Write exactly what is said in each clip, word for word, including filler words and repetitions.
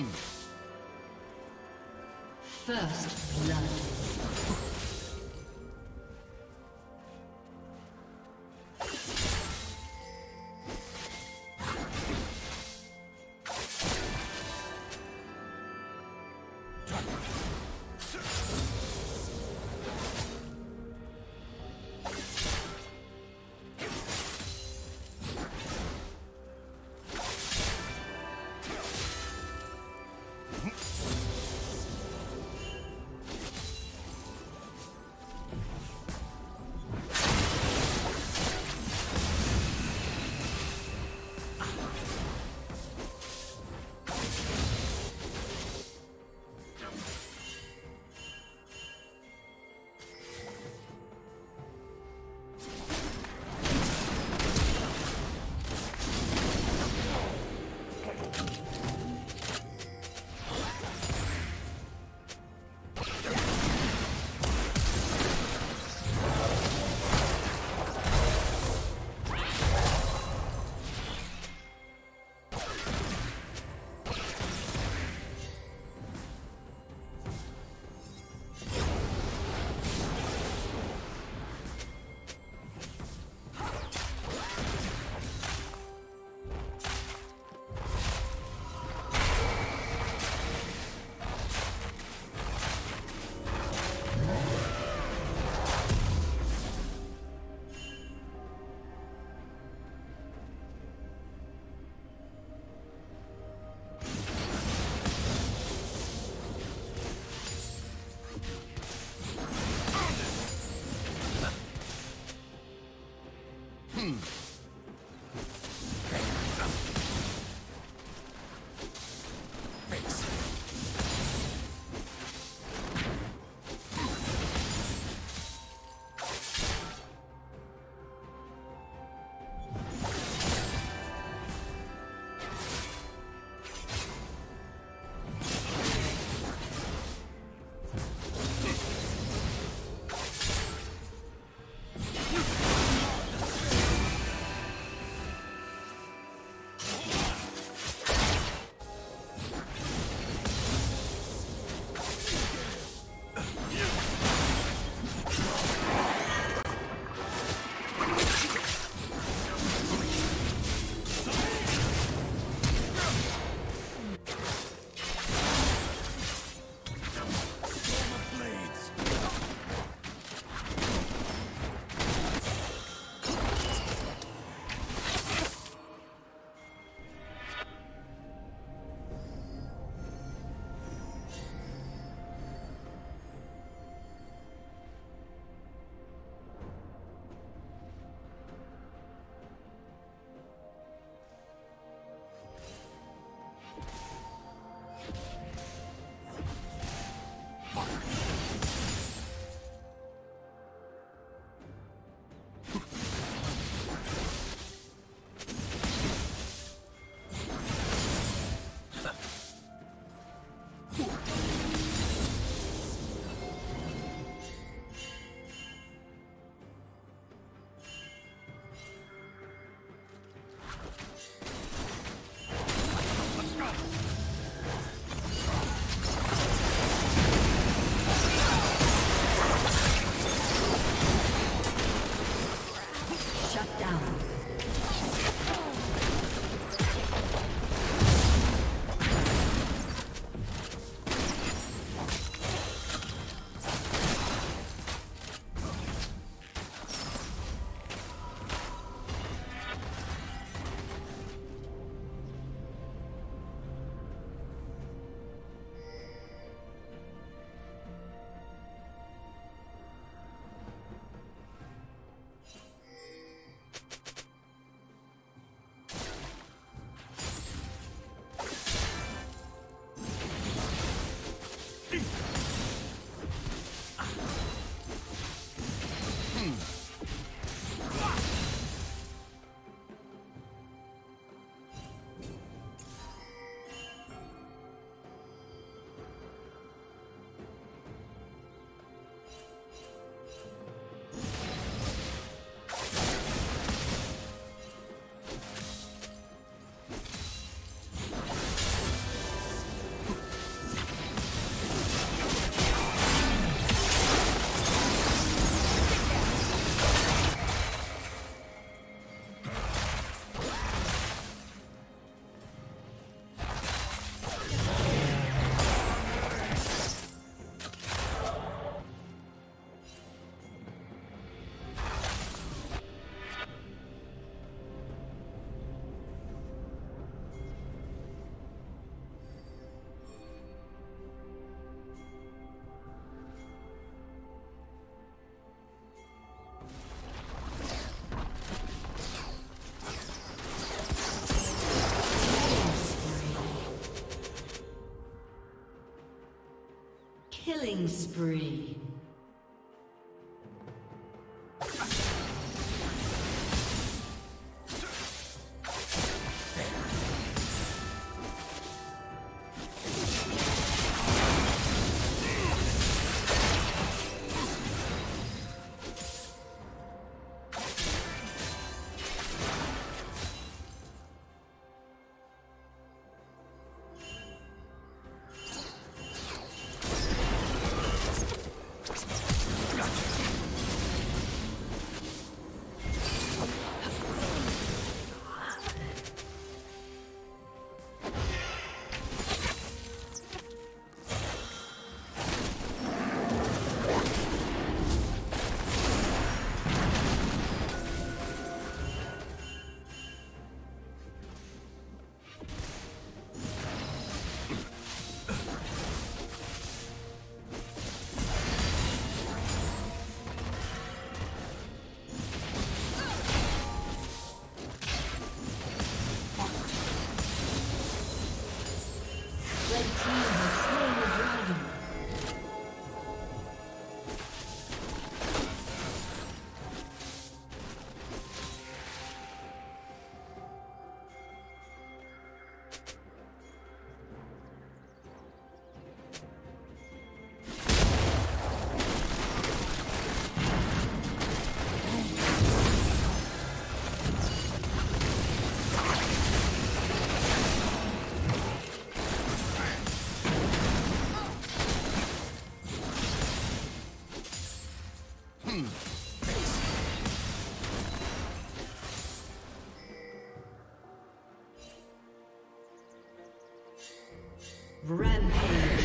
two. First blood. Killing spree. Rampage.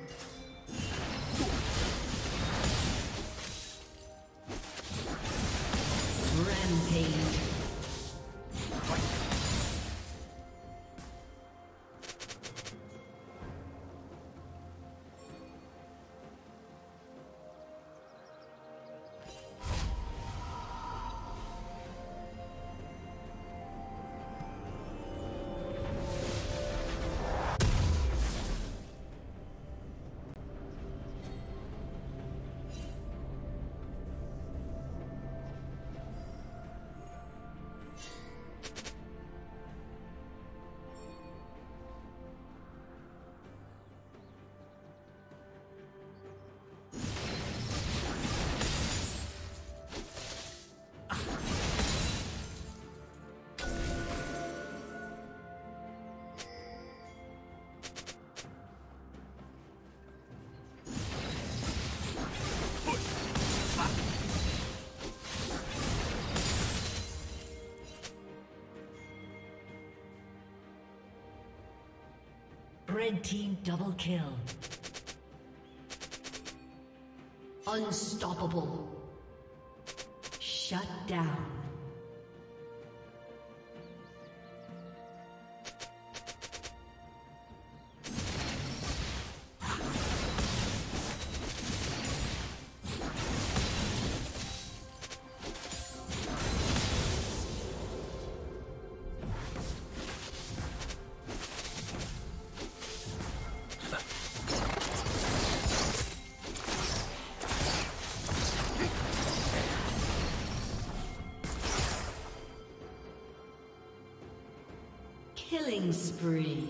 Red team double kill. Unstoppable. Shut down. Killing spree.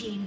Team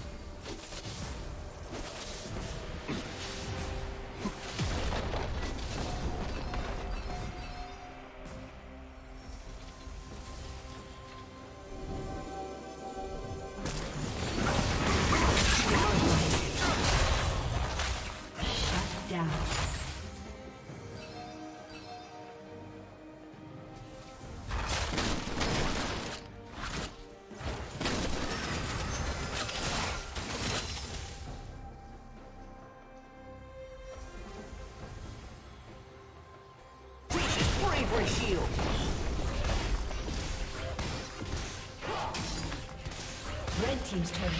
Shield. Red team's turret has been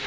you.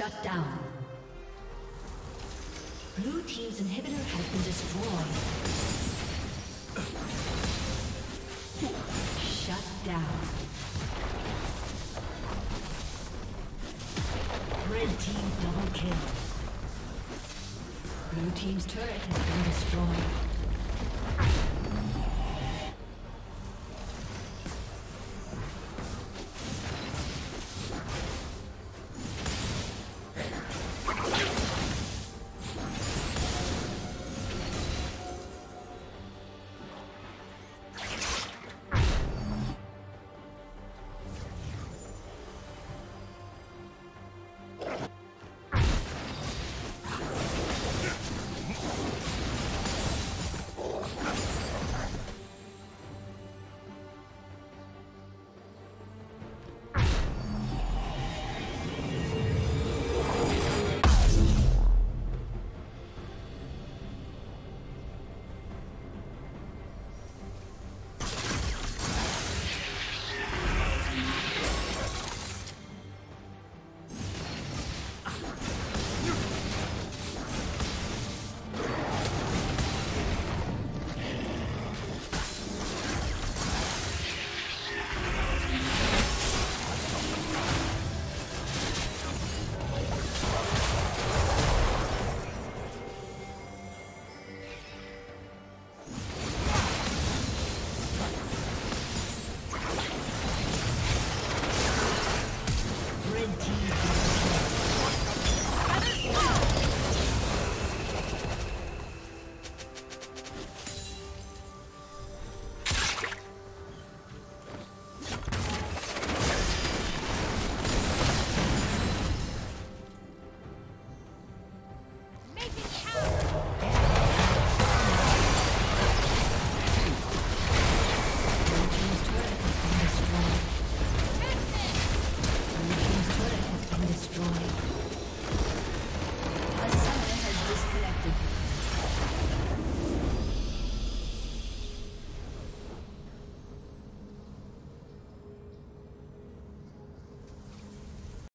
Shut down. Blue team's inhibitor has been destroyed. Shut down. Red team double kill. Blue team's turret has been destroyed. Red team.